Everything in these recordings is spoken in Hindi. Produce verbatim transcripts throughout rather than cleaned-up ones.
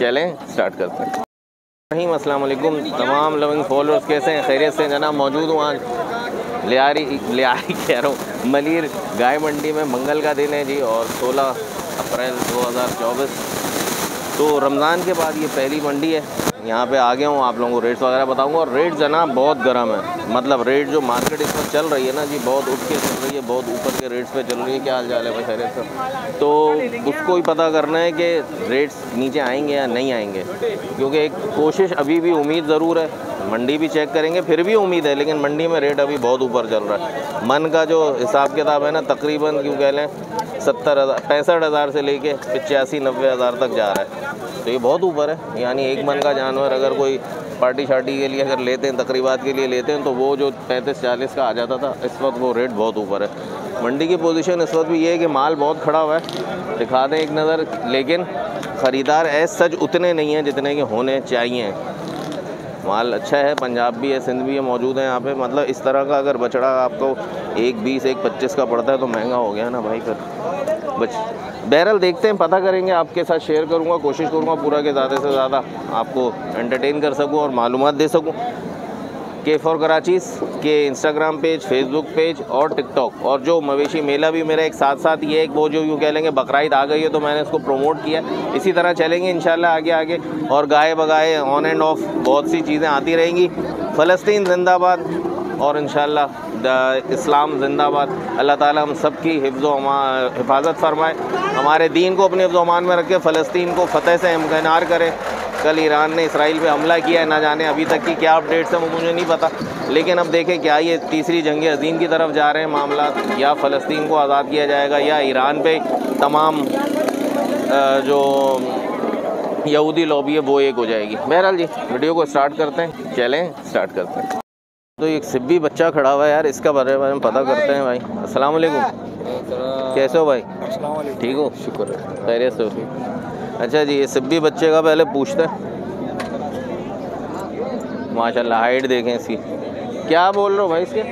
चलें स्टार्ट करते हैं। रहीम अस्सलाम वालेकुम, तमाम लविंग फॉलोअर्स कैसे हैं, खैरियत से जनाब? मौजूद हूँ आज लियारी लियारी कह रहा हूँ मलीर गाय मंडी में। मंगल का दिन है जी और सोलह अप्रैल दो हज़ार चौबीस। तो रमज़ान के बाद ये पहली मंडी है, यहाँ पे आ गया हूँ। आप लोगों को रेट्स वगैरह बताऊँगा और रेट जनाब बहुत गर्म है, मतलब रेट जो मार्केट इस वक्त चल रही है ना जी बहुत उठ के चल रही है, बहुत ऊपर के रेट्स पे चल रही है। क्या हाल चाल है भाई, खैरियत से? तो उसको ही पता करना है कि रेट्स नीचे आएंगे या नहीं आएंगे, क्योंकि एक कोशिश अभी भी उम्मीद ज़रूर है, मंडी भी चेक करेंगे फिर भी उम्मीद है, लेकिन मंडी में रेट अभी बहुत ऊपर चल रहा है। मन का जो हिसाब किताब है ना तकरीबन क्यों कह लें सत्तर हज़ार पैंसठ हज़ार से लेके पचासी नब्बे हज़ार तक जा रहा है, तो ये बहुत ऊपर है। यानी एक मन का जानवर अगर कोई पार्टी शार्टी के लिए अगर लेते हैं, तकरीबात के लिए लेते हैं, तो वो जो पैंतीस चालीस का आ जाता था, इस वक्त वो रेट बहुत ऊपर है। मंडी की पोजीशन इस वक्त भी ये है कि माल बहुत खड़ा हुआ है, दिखा दें एक नज़र, लेकिन ख़रीदार ऐसे सच उतने नहीं हैं जितने के होने चाहिए। माल अच्छा है, पंजाब भी है, सिंध भी है, मौजूद है यहाँ पे। मतलब इस तरह का अगर बछड़ा आपको एक बीस एक पच्चीस का पड़ता है तो महंगा हो गया ना भाई फिर बच। बहरहाल देखते हैं, पता करेंगे, आपके साथ शेयर करूँगा, कोशिश करूँगा पूरा के ज़्यादा से ज़्यादा आपको एंटरटेन कर सकूँ और मालूमात दे सकूँ। के फोर कराची के इंस्टाग्राम पेज, फेसबुक पेज और टिकटॉक, और जो मवेशी मेला भी मेरा एक साथ साथ ये एक वो जो यूँ कह लेंगे बकरीद आ गई है तो मैंने इसको प्रमोट किया, इसी तरह चलेंगे इंशाल्लाह आगे आगे। और गाय बगाए ऑन एंड ऑफ बहुत सी चीज़ें आती रहेंगी। फ़लस्तीन जिंदाबाद और इंशाल्लाह इस्लाम जिंदाबाद। अल्लाह ताला हम सब की हिफ्ज़ व अमान हिफाजत फरमाए, हमारे दीन को अपने हिफ्ज़ व अमान में रखे, फ़लस्तीन को फ़तेह से इम्किनार करें। कल ईरान ने इसराइल पे हमला किया है, ना जाने अभी तक की क्या अपडेट्स हैं वो मुझे नहीं पता, लेकिन अब देखें क्या ये तीसरी जंग अज़ीम की तरफ जा रहे हैं मामला, या फ़लस्तीन को आज़ाद किया जाएगा या ईरान पे तमाम जो यहूदी लॉबी है वो एक हो जाएगी। बहरहाल जी वीडियो को स्टार्ट करते हैं, चलें स्टार्ट करते हैं। तो एक सिब्बी बच्चा खड़ा हुआ है यार, इसका बारे में पता करते हैं भाई। अस्सलाम वालेकुम, कैसे हो भाई? ठीक हो, शुक्र है, खैरियत से हो? अच्छा जी, ये सिब्बी बच्चे का पहले पूछते हैं। माशाल्लाह हाइट देखें इसकी, क्या बोल रहे हो भाई इसके?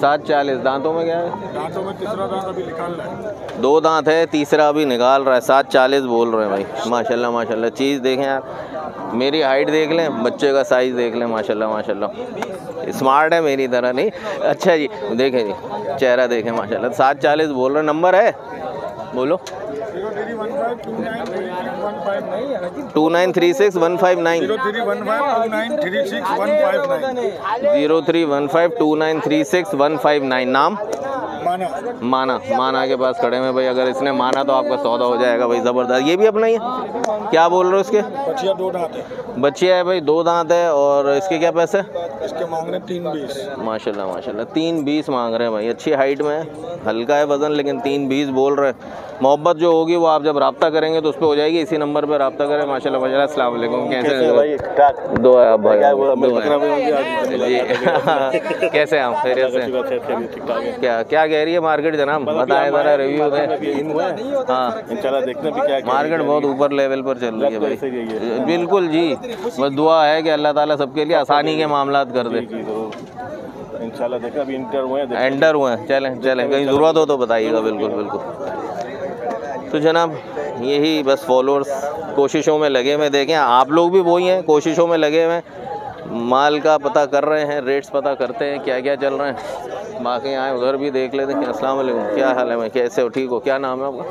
सात चालीस। दांतों में क्या है? दांतों में तीसरा दांत अभी निकाल रहा है, दो दांत है, तीसरा अभी निकाल रहा है। सात चालीस बोल रहे हैं भाई, माशाल्लाह माशाल्लाह। चीज़ देखें यार, मेरी हाइट देख लें, बच्चे का साइज़ देख लें, माशाल्लाह माशाल्लाह। स्मार्ट है मेरी तरह नहीं। अच्छा जी देखें जी, चेहरा देखें माशाल्लाह। सात चालीस बोल रहे हैं। नंबर है बोलो, two nine three six one five nine zero three one five two nine three six one five nine. नाम माना, माना माना के पास खड़े में भाई, अगर इसने माना तो आपका सौदा हो जाएगा भाई, ज़बरदस्त। ये भी अपना ही है, क्या बोल रहे हो इसके? बच्चिया दो दांत है, बच्चिया है भाई, दो दांत है। और इसके क्या पैसे? इसके मांग रहे तीन बीस। माशाल्लाह माशाल्लाह, तीन बीस मांग रहे हैं भाई। अच्छी हाइट में है, हल्का है वज़न, लेकिन तीन बीस बोल रहे हैं। मोहब्बत जो होगी वो आप जब रब्ता करेंगे तो उस पर हो जाएगी, इसी नंबर पर रब्ता करें। माशाल्लाह माशाल्लाह। अस्सलाम वालेकुम, कैसे दो आप भाई? कैसे आप? खैरियत? क्या क्या कह रही है मार्केट जनाब, बताएं जरा रिव्यू में। हाँ इंशाल्लाह देखते हैं क्या मार्केट बहुत ऊपर लेवल पर चल रही है भाई। बिल्कुल जी, बस दुआ है कि अल्लाह ताला सबके लिए आसानी के मामला कर दे इंशाल्लाह। देखा अभी इंटर हुए हैं, एंटर हुए हैं। चलें चलें, कहीं ज़रूरत हो तो बताइएगा। बिल्कुल बिल्कुल। तो जनाब यही बस फॉलोअर्स कोशिशों में लगे हुए, देखें आप लोग भी वही हैं, कोशिशों में लगे हुए हैं, माल का पता कर रहे हैं, रेट्स पता करते हैं क्या क्या चल रहे हैं। बाकी आए उधर भी देख लेते हैं। अस्सलाम वालेकुम, क्या हाल है भाई, कैसे हो, ठीक हो? क्या नाम है आपका?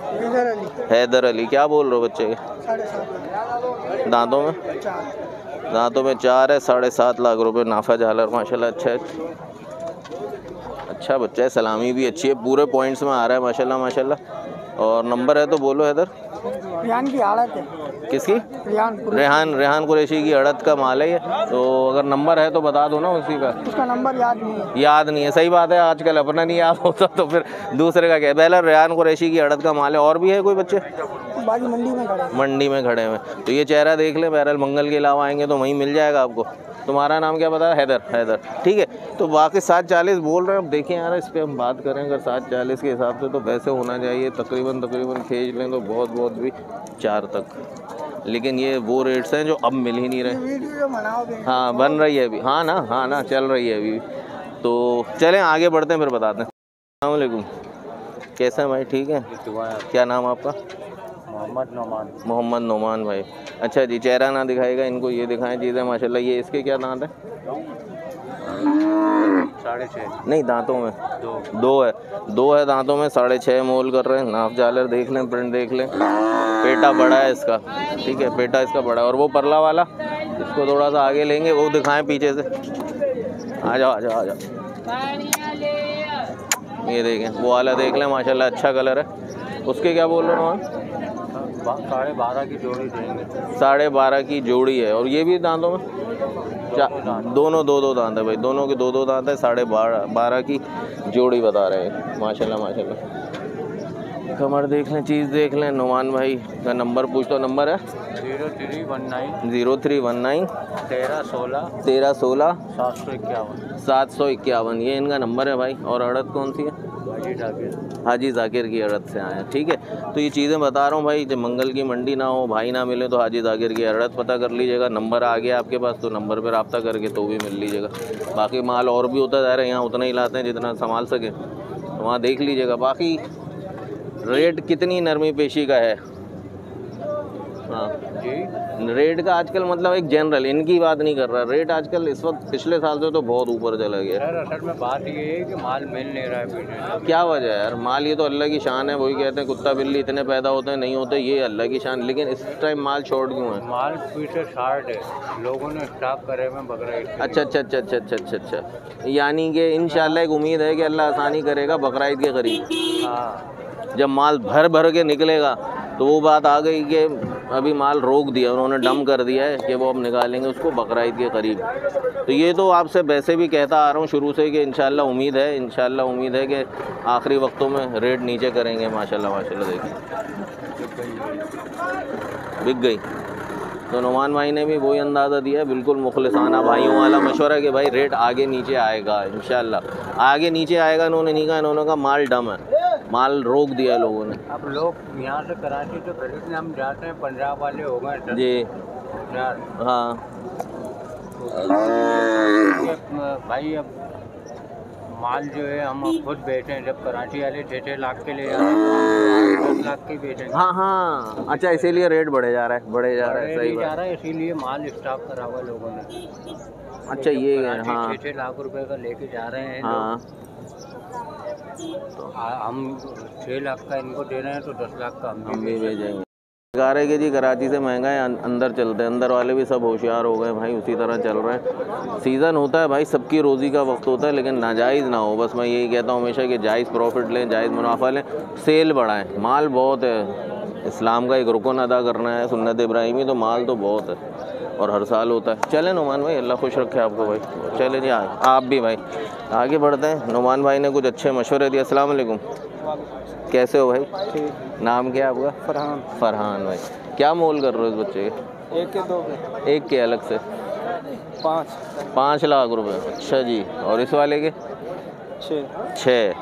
हैदर अली। क्या बोल रहे हो बच्चे के? दांतों में दांतों में चार है, साढ़े सात लाख रुपए नाफा झालर। माशाल्लाह अच्छा है, अच्छा बच्चा है, सलामी भी अच्छी है, पूरे पॉइंट्स में आ रहा है माशाल्लाह माशाल्लाह। और नंबर है तो बोलो हैदर। रेहान की आड़त है। किसकी? रेहान रेहान कुरैशी की अड़त का माल है ये। तो अगर नंबर है तो बता दो ना उसी का। उसका नंबर याद नहीं है। याद नहीं है, सही बात है, आजकल अपना नहीं याद होता तो फिर दूसरे का क्या। पहला रेहान कुरैशी की अड़त का माल है। और भी है कोई बच्चे? बाकी मंडी में खड़े मंडी में खड़े हुए। तो ये चेहरा देख लें, बहरहाल मंगल के अलावा आएंगे तो वहीं मिल जाएगा आपको। तुम्हारा नाम क्या बताया? हैदर। हैदर ठीक है। तो बाकी सात चालीस बोल रहे हैं। अब देखें यार, इस पर हम बात करें अगर सात चालीस के हिसाब से तो वैसे होना चाहिए तकरीबन तकरीबन खींच लें तो बहुत बहुत भी चार तक, लेकिन ये वो रेट्स हैं जो अब मिल ही नहीं रहे। हाँ बन रही है अभी, हाँ ना हाँ ना चल रही है अभी। तो चलें आगे बढ़ते हैं, फिर बताते हैं। अस्सलाम वालेकुम, कैसे हैं भाई? ठीक है। क्या नाम आपका? मोहम्मद नोमान। मोहम्मद नोमान भाई, अच्छा जी, चेहरा ना दिखाएगा इनको, ये दिखाएं चीज़ें। माशाल्लाह, ये इसके क्या दांत है? साढ़े छः। नहीं, दांतों में दो दो है, दो है दांतों में, साढ़े छः मोल कर रहे हैं। नाफ जालर देख लें, प्रिंट देख लें। पेटा बड़ा है इसका, ठीक है, पेटा इसका बड़ा है। और वो परला वाला, इसको थोड़ा सा आगे लेंगे, वो दिखाएँ पीछे से। आ जाओ आ जाओ आ जाओ, ये देखें, वो वाला देख लें। माशाल्लाह अच्छा कलर है। उसके क्या बोल रहे हैं? साढ़े बारह की जोड़ी देंगे। साढ़े बारह की जोड़ी है। और ये भी दांतों में दो दोनों दो दो दांत है भाई, दोनों के दो दो दांत है। साढ़े बारह बारह की जोड़ी बता रहे हैं। माशाल्लाह माशाल्लाह। कमर देख लें, चीज़ देख लें। नुमान भाई का नंबर पूछ लो, नंबर है zero three one nine. Zero three one nine. तेरह सोलह। तेरह सोलह। सात सौ इक्यावन। सात सौ इक्यावन, ये इनका नंबर है भाई। और अड़त कौन सी है? हाजी जाकिर। हाजी जाकिर की अड़त से आए हैं, ठीक है। तो ये चीज़ें बता रहा हूँ भाई, जब मंगल की मंडी ना हो, भाई ना मिले, तो हाजी जाकिर की अड़त पता कर लीजिएगा। नंबर आ गया आपके पास तो नंबर पर रब्ता करके तो भी मिल लीजिएगा। बाकी माल और भी होता जा रहा है, यहाँ उतना ही लाते हैं जितना संभाल सके, तो वहाँ देख लीजिएगा। बाकी रेट कितनी नरमी पेशी का है? हाँ जी, रेट का आजकल मतलब एक जनरल, इनकी बात नहीं कर रहा। रेट आजकल इस वक्त पिछले साल से तो बहुत ऊपर चला गया है। असल में बात ये है कि माल मिल नहीं रहा है। क्या वजह है यार? माल ये तो अल्लाह की शान है, वही कहते हैं कुत्ता बिल्ली इतने पैदा होते हैं, नहीं होते, ये अल्लाह की शान। लेकिन इस टाइम माल शॉर्ट क्यों है? माल पीछे शॉर्ट है, लोगों ने स्टॉक करे में बकरीद। अच्छा अच्छा अच्छा अच्छा अच्छा अच्छा अच्छा यानी कि इंशाल्लाह एक उम्मीद है कि अल्लाह आसानी करेगा बकरीद के करीब। हाँ, जब माल भर भर के निकलेगा तो वो बात आ गई कि अभी माल रोक दिया उन्होंने, डम कर दिया है कि वो अब निकालेंगे उसको बकरीद के करीब। तो ये तो आपसे वैसे भी कहता आ रहा हूँ शुरू से कि इंशाल्लाह उम्मीद है, इंशाल्लाह उम्मीद है कि आखिरी वक्तों में रेट नीचे करेंगे। माशाल्लाह माशाल्लाह, देखिए बिक गई। तो नुमान भाई ने भी वही अंदाज़ा दिया, बिल्कुल मुखलिसाना भाइयों वाला मशवरा कि भाई रेट आगे नीचे आएगा, इंशाल्लाह आगे नीचे आएगा। इन्होंने नहीं कहा, इन्होंने कहा माल डम है, माल रोक दिया है लोगों ने। अब लोग यहाँ से कराची तो खरीदने हम जाते हैं, पंजाब वाले हो गए जी। हाँ भाई, अब माल जो है हम खुद बेचे हैं। जब कराची वाले छः छः लाख के ले दस लाख के बेचेंगे। हाँ हाँ, अच्छा, इसीलिए रेट बढ़े जा रहा है, बढ़े जा रहा है, सही जा रहा है, इसीलिए माल स्टॉक करा हुआ लोगों ने। अच्छा ये हाँ, छः छः लाख रुपए का लेके जा रहे हैं। हाँ, तो हम छः लाख का इनको दे रहे हैं तो दस लाख का हम भी भेजेंगे। गारे के जी कराची से महंगा है, अंदर चलते हैं। अंदर वाले भी सब होशियार हो गए भाई, उसी तरह चल रहे हैं। सीज़न होता है भाई, सबकी रोज़ी का वक्त होता है, लेकिन नाजायज़ ना हो। बस मैं यही कहता हूँ हमेशा कि जायज़ प्रॉफिट लें, जायज़ मुनाफा लें, सेल बढ़ाएं। माल बहुत है, इस्लाम का एक रुकन अदा करना है, सुन्नत इब्राहिमी, तो माल तो बहुत है और हर साल होता है। चले नुमान भाई, अल्लाह खुश रखे आपको भाई। चले जी, आ, आप भी भाई आगे बढ़ते हैं। नुमान भाई ने कुछ अच्छे मशवरे दिए। अस्सलाम वालेकुम, कैसे हो भाई? नाम क्या आपका? फरहान। फरहान भाई, क्या मोल कर रहे हो इस बच्चे के? एक के दो के। एक के अलग से पाँच पाँच लाख रुपए। अच्छा जी, और इस वाले के छः। छः,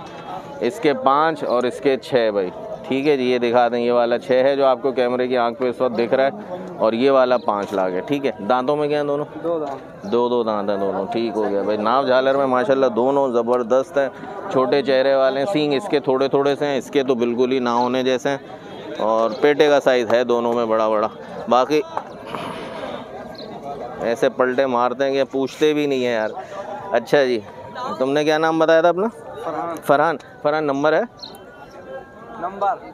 इसके पाँच और इसके छः भाई, ठीक है जी। ये दिखा दें, ये वाला छः है जो आपको कैमरे की आंख पे इस वक्त दिख रहा है, और ये वाला पाँच लाख है, ठीक है। दांतों में क्या है दोनों? दो दांत, दो दो दांत हैं दोनों, ठीक हो गया भाई। नाव झालर में माशाल्लाह दोनों ज़बरदस्त हैं, छोटे चेहरे वाले हैं। सींग इसके थोड़े थोड़े से हैं, इसके तो बिल्कुल ही ना होने जैसे हैं। और पेटे का साइज़ है दोनों में बड़ा बड़ा। बाकी ऐसे पलटे मारते हैं कि पूछते भी नहीं है यार। अच्छा जी, तुमने क्या नाम बताया था अपना? फरहान। फरहान फरहान नंबर है? नंबर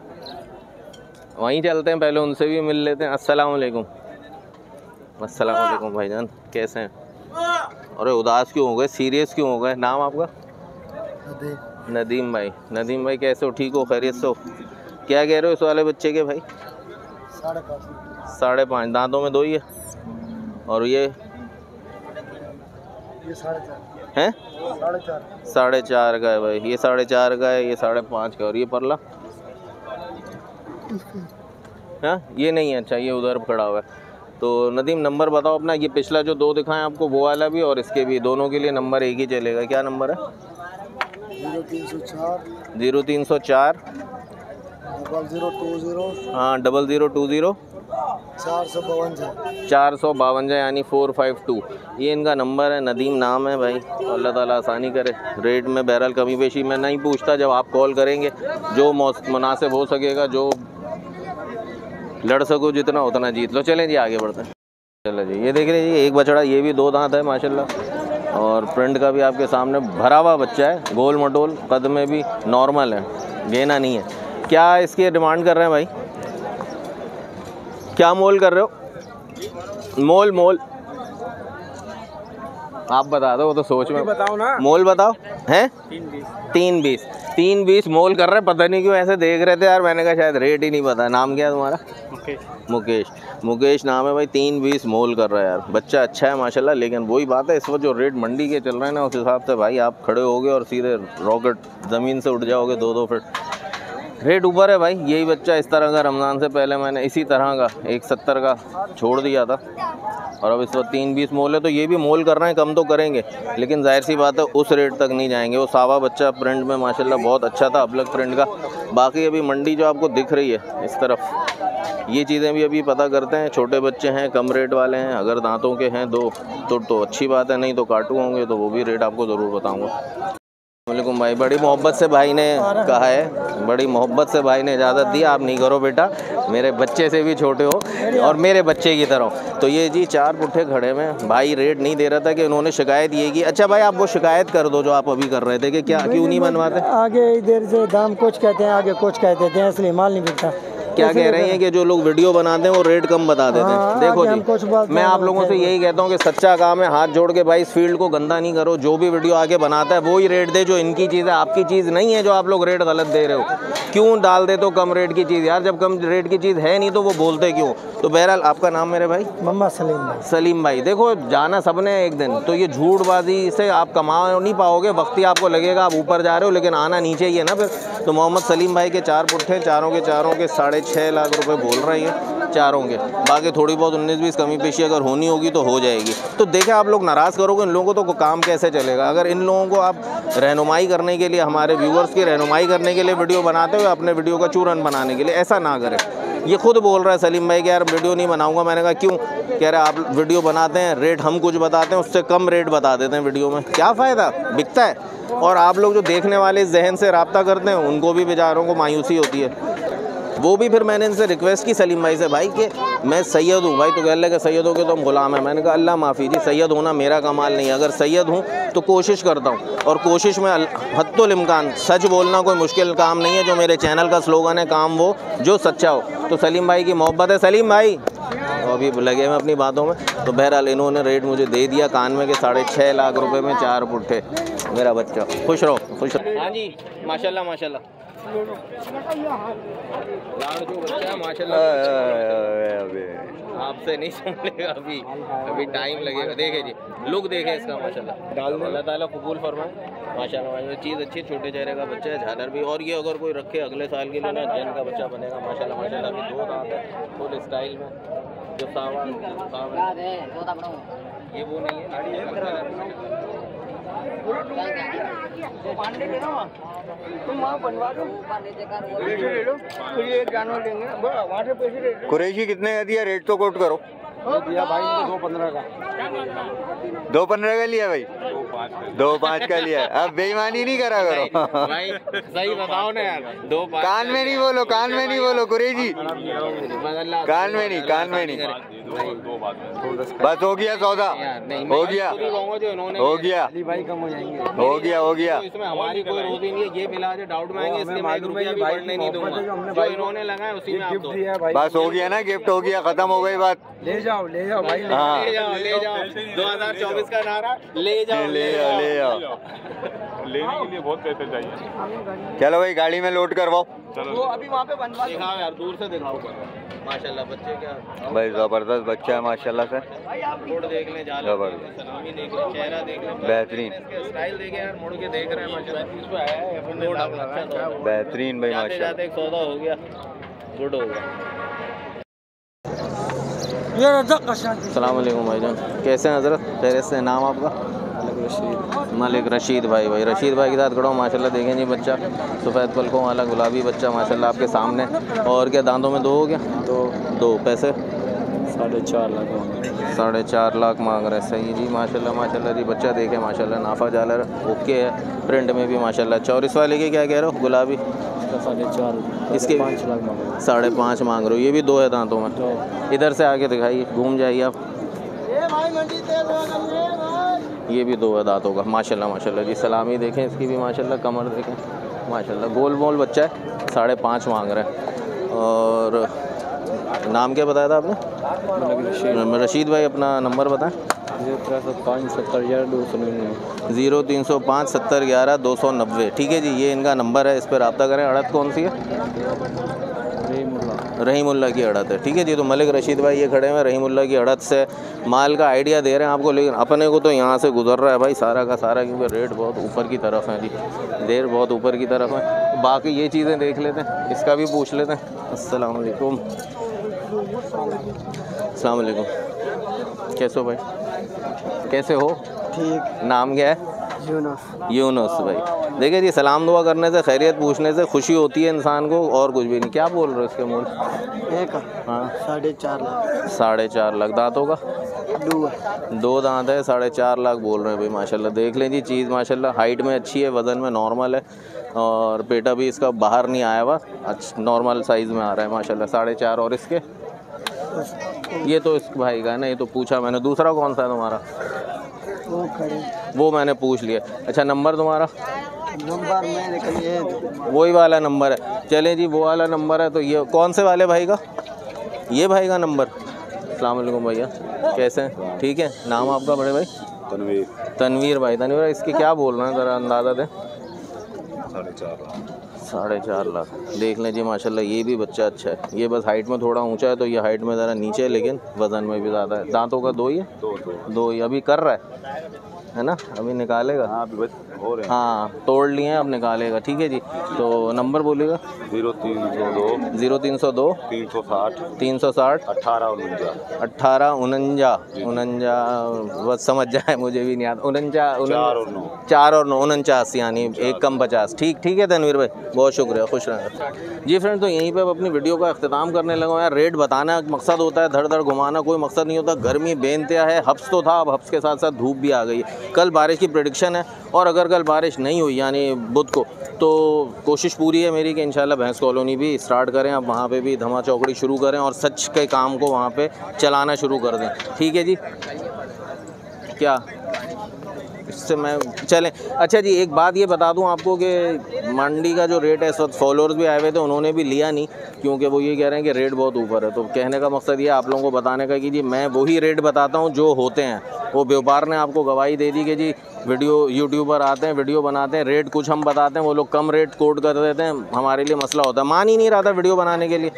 वहीं चलते हैं, पहले उनसे भी मिल लेते हैं। अस्सलाम वालेकुम। अस्सलाम वालेकुम भाईजान, कैसे हैं? अरे उदास क्यों हो गए, सीरियस क्यों हो गए? नाम आपका? नदीम। नदीम भाई, नदीम भाई कैसे हो, ठीक हो, खैरियत से हो? क्या कह रहे हो इस वाले बच्चे के भाई? साढ़े पाँच। साढ़े पाँच, दांतों में दो ही है। और ये, ये साढ़े चार हैं? साढ़े चार। साढ़े चार का है भाई, ये साढ़े चार का है, ये साढ़े पाँच का। और ये परला? हाँ, ये नहीं है। अच्छा, ये उधर खड़ा हुआ है। तो नदीम नंबर बताओ अपना। ये पिछला जो दो दिखाएं आपको, वो वाला भी और इसके भी, दोनों के लिए नंबर एक ही चलेगा। क्या नंबर है? जीरो तीन सौ चार। जीरो तीन सौ चार। Double zero two zero. हाँ, डबल जीरो टू जीरो। चार सौ बावन। चार सौ बावन, यानी फोर फाइव टू, ये इनका नंबर है। नदीम नाम है भाई, अल्लाह ताला आसानी करे। रेट में बहरहाल कमी पेशी मैं नहीं पूछता, जब आप कॉल करेंगे जो मुनासिब हो सकेगा, जो लड़ सको जितना उतना जीत लो। चलें जी आगे बढ़ते हैं। चलो जी ये देख लीजिए एक बछड़ा, ये भी दो दांत है माशाल्लाह, और प्रिंट का भी आपके सामने भरा हुआ बच्चा है, गोल मटोल, कद में भी नॉर्मल है, गेना नहीं है। क्या इसकी डिमांड कर रहे हैं भाई? क्या मोल कर रहे हो? मोल मोल आप बता दो, वो तो सोच में बताओ ना। मोल बताओ हैं? तीन बीस तीन बीस तीन बीस मोल कर रहे हैं। पता नहीं क्यों ऐसे देख रहे थे यार, मैंने कहा शायद रेट ही नहीं पता। नाम क्या है तुम्हारा? मुकेश मुकेश मुकेश नाम है भाई। तीन बीस मोल कर रहा है यार, बच्चा अच्छा है माशाल्लाह। लेकिन वही बात है, इस वक्त जो रेट मंडी के चल रहे हैं ना, उस हिसाब से भाई आप खड़े होगे और सीधे रॉकेट ज़मीन से उठ जाओगे, दो दो फिट रेट ऊपर है भाई। यही बच्चा इस तरह का रमज़ान से पहले मैंने इसी तरह का एक सत्तर का छोड़ दिया था, और अब इस वक्त तीन बीस मोल है। तो ये भी मोल कर रहे हैं, कम तो करेंगे, लेकिन जाहिर सी बात है उस रेट तक नहीं जाएंगे। वो सावा बच्चा प्रिंट में माशाल्लाह बहुत अच्छा था, अपलग प्रिंट का। बाकी अभी मंडी जो आपको दिख रही है इस तरफ, ये चीज़ें भी अभी पता करते हैं। छोटे बच्चे हैं, कम रेट वाले हैं, अगर दांतों के हैं दो तो तो अच्छी बात है, नहीं तो काटू होंगे तो वो भी रेट आपको ज़रूर बताऊँगा। वालेकुम भाई, बड़ी मोहब्बत से भाई ने कहा है, बड़ी मोहब्बत से भाई ने इजाज़त दी, आप नहीं करो बेटा, मेरे बच्चे से भी छोटे हो और मेरे बच्चे की तरह। तो ये जी चार पुट्ठे खड़े में भाई रेट नहीं दे रहा था कि उन्होंने शिकायत ये की। अच्छा भाई आप वो शिकायत कर दो जो आप अभी कर रहे थे कि क्या क्यों नहीं मनवाते? आगे इधर से दाम कुछ कहते हैं, आगे कुछ कहते हैं, इसलिए माल नहीं बिकता। क्या कह रहे हैं कि जो लोग वीडियो बनाते हैं वो रेट कम बता देते हैं। देखो जी मैं आप लोगों से यही कहता हूँ कि सच्चा काम है, हाथ जोड़ के भाई इस फील्ड को गंदा नहीं करो। जो भी वीडियो आगे बनाता है वो ही रेट दे जो इनकी चीज़ है, आपकी चीज़ नहीं है। जो आप लोग रेट गलत दे रहे हो, क्यों डाल देते हो कम रेट की चीज़ यार? जब कम रेट की चीज़ है नहीं तो वो बोलते क्यों? तो बहरहाल आपका नाम मेरे भाई? मोहम्मद सलीम भाई। सलीम भाई देखो जाना सबने एक दिन, तो ये झूठबाजी से आप कमा नहीं पाओगे। वक्ती आपको लगेगा आप ऊपर जा रहे हो, लेकिन आना नहीं चाहिए ना फिर। तो मोहम्मद सलीम भाई के चार पुट्ठे, चारों के चारों के साढ़े छः लाख रुपए बोल रही है चारों के। बाकी थोड़ी बहुत उन्नीस बीस कमी पेशी अगर होनी होगी तो हो जाएगी। तो देखें आप लोग नाराज़ करोगे इन लोगों को तो काम कैसे चलेगा? अगर इन लोगों को आप रहनुमाई करने के लिए, हमारे व्यूअर्स की रहनुमाई करने के लिए वीडियो बनाते हो, अपने वीडियो का चूरन बनाने के लिए, ऐसा ना करें। ये खुद बोल रहा है सलीम भाई कि यार वीडियो नहीं बनाऊंगा। मैंने कहा क्यों? कह रहा आप वीडियो बनाते हैं, रेट हम कुछ बताते हैं, उससे कम रेट बता देते हैं वीडियो में। क्या फ़ायदा? बिकता है। और आप लोग जो देखने वाले जहन से रब्ता करते हैं उनको भी बेचारों को मायूसी होती है। वो भी फिर मैंने इनसे रिक्वेस्ट की सलीम भाई से, भाई कि मैं सैयद हूँ भाई, तो कह लगे सैयद हो के तो हम गुलाम हैं। मैंने कहा अल्लाह माफ़ी जी, सैयद होना मेरा कमाल नहीं है। अगर सैयद हूँ तो कोशिश करता हूँ, और कोशिश में हद्दुल इम्कान सच बोलना कोई मुश्किल काम नहीं है, जो मेरे चैनल का स्लोगन है, काम वो जो सच्चा हो। तो सलीम भाई की मोहब्बत है। सलीम भाई तो अभी लगे मैं अपनी बातों में। तो बहरहाल इन्होंने रेट मुझे दे दिया कान में के साढ़े छः लाख रुपये में चार पुट्ठे। मेरा बच्चा खुश रहो खुश रहो। हाँ जी माशाल्लाह माशाल्लाह आपसे नहीं सुनेगा अभी, अभी टाइम लगेगा। देखे जी लुक देखे इसका माशाल्लाह, अल्लाह ताला कबूल फरमाए माशाल्लाह माशाल्लाह। चीज़ अच्छी, छोटे चेहरे का बच्चा है, झालर भी। और ये अगर कोई रखे अगले साल के लिए ना, जन का बच्चा बनेगा माशाल्लाह माशाल्लाह। अभी दो दांत है फुल स्टाइल में, जो सावन ये वो नहीं है। कुरैशी कितने का दिया? रेट तो कोट करो। दिया भाई दो पंद्रह का, दो पंद्रह का लिया भाई, दो पाँच का लिया। अब बेईमानी नहीं करा करो भाई, सही बताओ ना यार। दो कान में नहीं बोलो, कान में नहीं बोलो कुरैशी, कान में नहीं, कान में नहीं। बस हो गया सौदा, हो गया हो गया हो गया हो गया। इसमें हमारी कोई रोटी नहीं है, ये मिला जो डाउट में आएंगे, इसलिए मैं रुपया भी बढ़ने नहीं दूंगा। जो इन्होंने लगाया उसी में आप दो। बस हो गया ना, गिफ्ट हो गया, खत्म हो गई बात। ले जाओ ले जाओ भाई, ले जाओ ले जाओ। दो हज़ार चौबीस का नारा, ले जाओ ले जाओ ले जाओ। लेने के लिए बहुत पैसे चाहिए। चलो भाई गाड़ी में लोड करवाओ। वो अभी वहाँ पे बनवा दिखाओ यार, दूर से दिखाओ माशाल्लाह। बच्चे क्या भाई जबरदस्त बच्चा है माशाल्लाह से, बेहतरीन बेहतरीन भाई माशाल्लाह। सौदा हो गया, गुड हो गया। अस्सलाम वालेकुम भाईजान, कैसे हैं हजरत? खैरियत से? नाम आपका? रशीद। मलिक रशीद भाई भाई रशीद भाई के साथ खड़ा हूँ माशाल्लाह। देखें जी बच्चा सफ़ेद पलकों वाला गुलाबी बच्चा माशाल्लाह आपके सामने। और क्या दांतों में दो हो गया? दो दो पैसे साढ़े चार लाख मांग साढ़े चार लाख मांग रहे। सही जी माशाल्लाह माशाल्लाह जी। बच्चा देखें माशाल्लाह, नाफा जालर ओके है, प्रिंट में भी माशाल्लाह। चौरिस वाले के क्या कह रहे हो? गुलाबी साढ़े चार, इसके पाँच लाख मांग रहे, साढ़े पाँच मांग रहे हो। ये भी दो है दांतों में, इधर से आके दिखाइए, घूम जाइए आप। ये भी दो है दांतों का, माशाल्लाह माशाल्लाह जी। सलामी देखें इसकी भी, माशाल्लाह कमर देखें, माशाल्लाह गोल मोल बच्चा है। साढ़े पाँच मांग रहे हैं। और नाम क्या बताया था आपने रशीद भाई? अपना नंबर बताएँ। जीरो तीन सौ पाँच सत्तर ग्यारह दो सौ नब्बे। ठीक है जी, ये इनका नंबर है, इस पर रब्ता करें। अड़त कौन सी है? रहीमुल्ला की अड़त है। ठीक है जी, तो मलिक रशीद भाई ये खड़े हैं रहीमुल्ला की अड़त से, माल का आइडिया दे रहे हैं आपको। लेकिन अपने को तो यहाँ से गुजर रहा है भाई सारा का सारा, क्योंकि रेट बहुत ऊपर की तरफ है जी, देर बहुत ऊपर की तरफ है। बाकी ये चीज़ें देख लेते हैं, इसका भी पूछ लेते हैं। अस्सलाम वालेकुम। अस्सलाम वालेकुम, कैसे हो भाई? कैसे हो? ठीक। नाम क्या है? यूनुस। यूनुस भाई, देखिए जी, सलाम दुआ करने से, खैरियत पूछने से खुशी होती है इंसान को, और कुछ भी नहीं। क्या बोल रहे हो इसके मोल? एक हाँ, साढ़े चार लाख। साढ़े चार लाख दांतों का, दो दो दांत है, साढ़े चार लाख बोल रहे हैं भाई। माशाल्लाह देख लें जी, चीज़ माशाल्लाह हाइट में अच्छी है, वज़न में नॉर्मल है, और पेटा भी इसका बाहर नहीं आया हुआ, अच्छा नॉर्मल साइज़ में आ रहा है माशाल्लाह। साढ़े चार। और इसके? ये तो इस भाई का है ना, ये तो पूछा मैंने। दूसरा कौन सा है तुम्हारा? वो खड़े, वो मैंने पूछ लिया। अच्छा, नंबर तुम्हारा? नंबर मैंने कहा वही वाला नंबर है। चलें जी, वो वाला नंबर है। तो ये कौन से वाले भाई का? ये भाई का नंबर। अस्सलाम वालेकुम भैया, कैसे हैं? ठीक है। नाम आपका बड़े भाई? तनवीर। तनवीर भाई, तनवीर इसके क्या बोल रहे हैं ज़रा अंदाज़ा दें? साढ़े चार लाख। साढ़े चार लाख। देख लें जी माशाल्लाह, ये भी बच्चा अच्छा है। ये बस हाइट में थोड़ा ऊंचा है, तो ये हाइट में ज़रा नीचे है, लेकिन वज़न में भी ज़्यादा है। दांतों का दो ही है? दो दो, दो ही अभी कर रहा है है ना, अभी निकालेगा। हाँ अभी बस हो रहे हैं। हाँ तोड़ लिए हैं, अब निकालेगा। ठीक है जी, तो नंबर बोलिएगा। जीरो तीन सौ दो जीरो तीन सौ दो तीन सौ साठ तीन सौ साठ अट्ठारह उनंजा अट्ठारह उनंजा उनंजा। बस समझ जाए, मुझे भी नहीं आता। उनंजा चार और नौ उनचास, यानी एक कम पचास। ठीक ठीक है तनवीर भाई, बहुत शुक्रिया, खुश रहना जी। फ्रेंड, तो यहीं पर अपनी वीडियो का अख्ताम करने लगा हूँ यार। रेट बताना मकसद होता है, धड़ धड़ घुमाना कोई मकसद नहीं होता। गर्मी बेनतहा है, हफ्स तो था, अब हफ्स के साथ साथ धूप भी आ गई है। कल बारिश की प्रेडिक्शन है, और अगर कल बारिश नहीं हुई यानी बुध को, तो कोशिश पूरी है मेरी कि इंशाल्लाह भैंस कॉलोनी भी स्टार्ट करें, अब वहाँ पे भी धमा चौकड़ी शुरू करें, और सच के काम को वहाँ पे चलाना शुरू कर दें। ठीक है जी, क्या इससे मैं चलें? अच्छा जी, एक बात ये बता दूं आपको कि मंडी का जो रेट है इस वक्त, फॉलोअर्स भी आए हुए थे, उन्होंने भी लिया नहीं, क्योंकि वो ये कह रहे हैं कि रेट बहुत ऊपर है। तो कहने का मकसद ये आप लोगों को बताने का कि जी मैं वही रेट बताता हूं जो होते हैं। वो व्यापार ने आपको गवाही दे दी कि जी वीडियो यूट्यूबर आते हैं, वीडियो बनाते हैं, रेट कुछ हम बताते हैं, वो लोग कम रेट कोट कर देते हैं, हमारे लिए मसला होता है। मान ही नहीं रहा था वीडियो बनाने के लिए।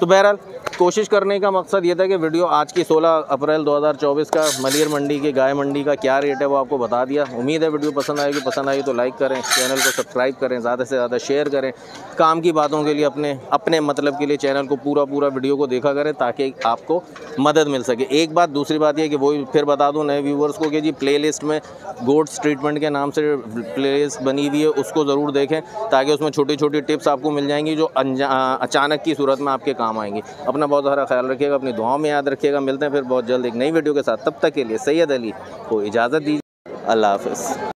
तो बहरहाल कोशिश करने का मकसद ये था कि वीडियो आज की सोलह अप्रैल दो हज़ार चौबीस का मलिर मंडी के गाय मंडी का क्या रेट है वो आपको बता दिया। उम्मीद है वीडियो पसंद आएगी, पसंद आई तो लाइक करें, चैनल को सब्सक्राइब करें, ज़्यादा से ज़्यादा शेयर करें। काम की बातों के लिए, अपने अपने मतलब के लिए चैनल को पूरा पूरा वीडियो को देखा करें, ताकि आपको मदद मिल सके। एक बात, दूसरी बात यह कि वो फिर बता दूँ नए व्यूवर्स को कि जी प्ले लिस्ट में गोड्स ट्रीटमेंट के नाम से प्ले लिस्ट बनी हुई है, उसको ज़रूर देखें, ताकि उसमें छोटी छोटी टिप्स आपको मिल जाएंगी जो अचानक की सूरत में आपके काम आएंगी। अपना बहुत सारा ख्याल रखिएगा, अपनी दुआओं में याद रखिएगा। मिलते हैं फिर बहुत जल्द एक नई वीडियो के साथ, तब तक के लिए सैयद अली को इजाज़त दीजिए। अल्लाह हाफ़िज़।